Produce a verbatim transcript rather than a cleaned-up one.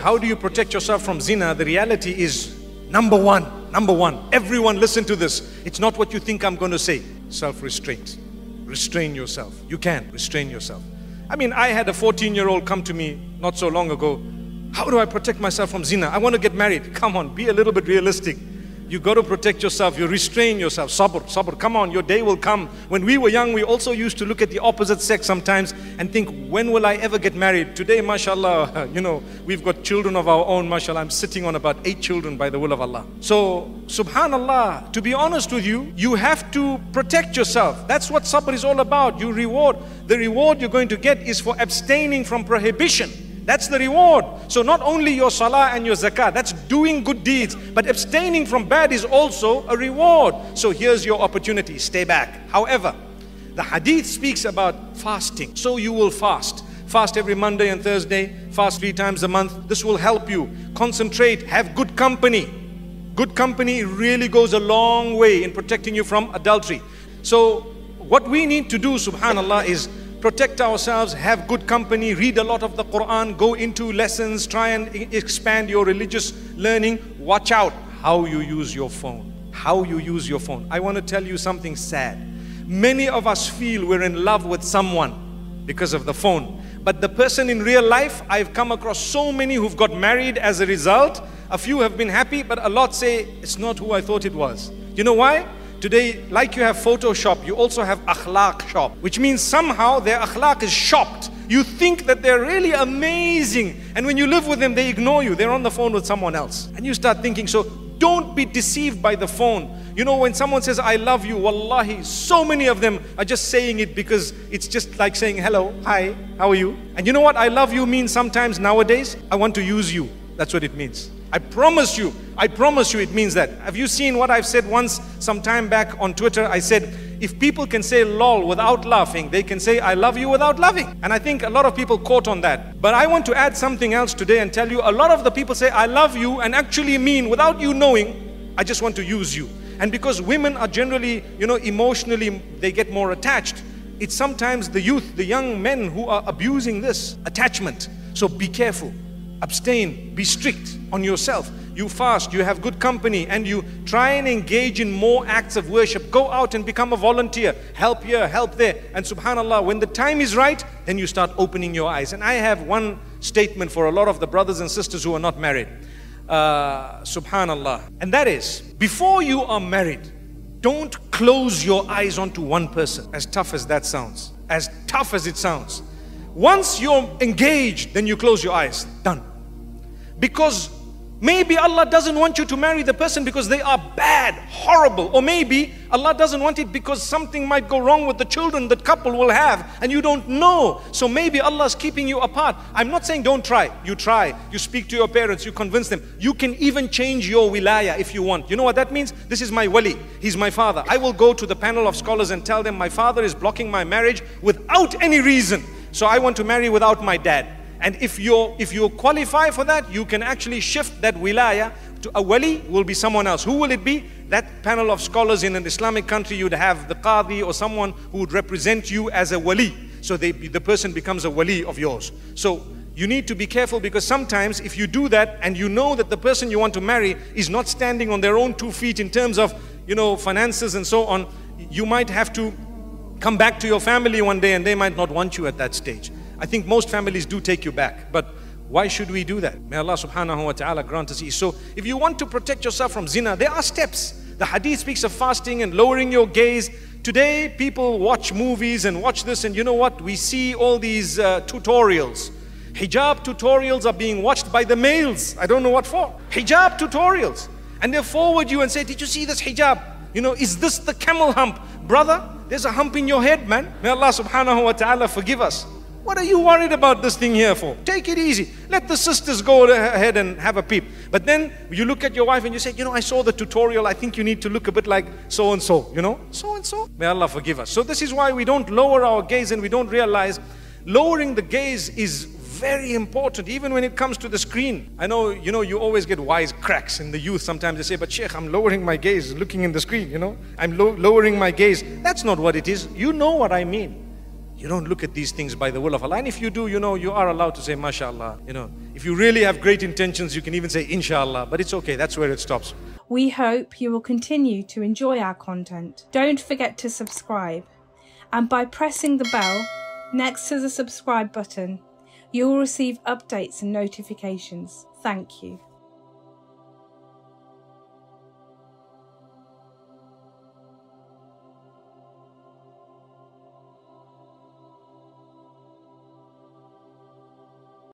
How do you protect yourself from zina? The reality is, number one, number one, everyone listen to this. It's not what you think I'm going to say. Self-restraint. Restrain yourself. You can restrain yourself. I mean, I had a fourteen-year-old come to me not so long ago. How do I protect myself from zina? I want to get married. Come on, be a little bit realistic. You got to protect yourself. You restrain yourself. Sabr, sabr. Come on, your day will come. When we were young, we also used to look at the opposite sex sometimes and think, when will I ever get married? Today, mashallah, you know, we've got children of our own, mashallah. I'm sitting on about eight children by the will of Allah. So, subhanallah, to be honest with you, you have to protect yourself. That's what sabr is all about. You reward. The reward you're going to get is for abstaining from prohibition. That's the reward. So not only your salah and your zakah, that's doing good deeds, but abstaining from bad is also a reward. So here's your opportunity, stay back. However, the hadith speaks about fasting. So you will fast. Fast every Monday and Thursday, fast three times a month. This will help you concentrate, have good company. Good company really goes a long way in protecting you from adultery. So what we need to do, subhanallah, is protect ourselves, have good company, read a lot of the Quran, go into lessons, try and expand your religious learning. Watch out how you use your phone, how you use your phone. I want to tell you something sad. Many of us feel we're in love with someone because of the phone. But the person in real life, I've come across so many who've got married as a result. A few have been happy, but a lot say, it's not who I thought it was. You know why? Today, like you have Photoshop, you also have akhlaq shop, which means somehow their akhlaq is shopped. You think that they're really amazing, and when you live with them, they ignore you. They're on the phone with someone else, and you start thinking, so don't be deceived by the phone. You know, when someone says, I love you, Wallahi, so many of them are just saying it because it's just like saying, hello, hi, how are you? And you know what I love you means sometimes nowadays? I want to use you. That's what it means. I promise you, I promise you it means that. Have you seen what I've said once, some time back on Twitter? I said, if people can say lol without laughing, they can say I love you without loving. And I think a lot of people caught on that. But I want to add something else today and tell you, a lot of the people say I love you and actually mean, without you knowing, I just want to use you. And because women are generally, you know, emotionally, they get more attached. It's sometimes the youth, the young men who are abusing this attachment. So be careful. Abstain, be strict on yourself. You fast, you have good company, and you try and engage in more acts of worship. Go out and become a volunteer. Help here, help there. And subhanallah, when the time is right, then you start opening your eyes. And I have one statement for a lot of the brothers and sisters who are not married. Uh, subhanallah. And that is, before you are married, don't close your eyes onto one person. As tough as that sounds, as tough as it sounds. Once you're engaged, then you close your eyes. Done. Because maybe Allah doesn't want you to marry the person because they are bad, horrible. Or maybe Allah doesn't want it because something might go wrong with the children that couple will have and you don't know. So maybe Allah's keeping you apart. I'm not saying don't try. You try. You speak to your parents. You convince them. You can even change your wilayah if you want. You know what that means? This is my wali. He's my father. I will go to the panel of scholars and tell them my father is blocking my marriage without any reason. So I want to marry without my dad. And if you if you qualify for that, you can actually shift that wilayah to a wali, will be someone else. Who will it be? That panel of scholars in an Islamic country, you'd have the qadi or someone who would represent you as a wali. So they, the person becomes a wali of yours. So you need to be careful because sometimes if you do that and you know that the person you want to marry is not standing on their own two feet in terms of, you know, finances and so on, you might have to come back to your family one day and they might not want you at that stage. I think most families do take you back, but why should we do that? May Allah subhanahu wa ta'ala grant us ease. So if you want to protect yourself from zina, there are steps. The hadith speaks of fasting and lowering your gaze. Today people watch movies and watch this, and you know what? We see all these uh, tutorials. Hijab tutorials are being watched by the males. I don't know what for. Hijab tutorials. And they forward you and say, did you see this hijab? You know, is this the camel hump? Brother, there's a hump in your head, man. May Allah subhanahu wa ta'ala forgive us. What are you worried about this thing here for? Take it easy. Let the sisters go ahead and have a peep. But then you look at your wife and you say, you know, I saw the tutorial. I think you need to look a bit like so-and-so, you know, so-and-so. May Allah forgive us. So this is why we don't lower our gaze and we don't realize lowering the gaze is very important, even when it comes to the screen. I know, you know, you always get wise cracks in the youth. Sometimes they say, but Sheikh, I'm lowering my gaze, looking in the screen, you know. I'm lo lowering my gaze. That's not what it is. You know what I mean. You don't look at these things by the will of Allah. And if you do, you know, you are allowed to say mashallah. You know, if you really have great intentions, you can even say Inshallah. But it's okay, that's where it stops. We hope you will continue to enjoy our content. Don't forget to subscribe. And by pressing the bell next to the subscribe button, you will receive updates and notifications. Thank you.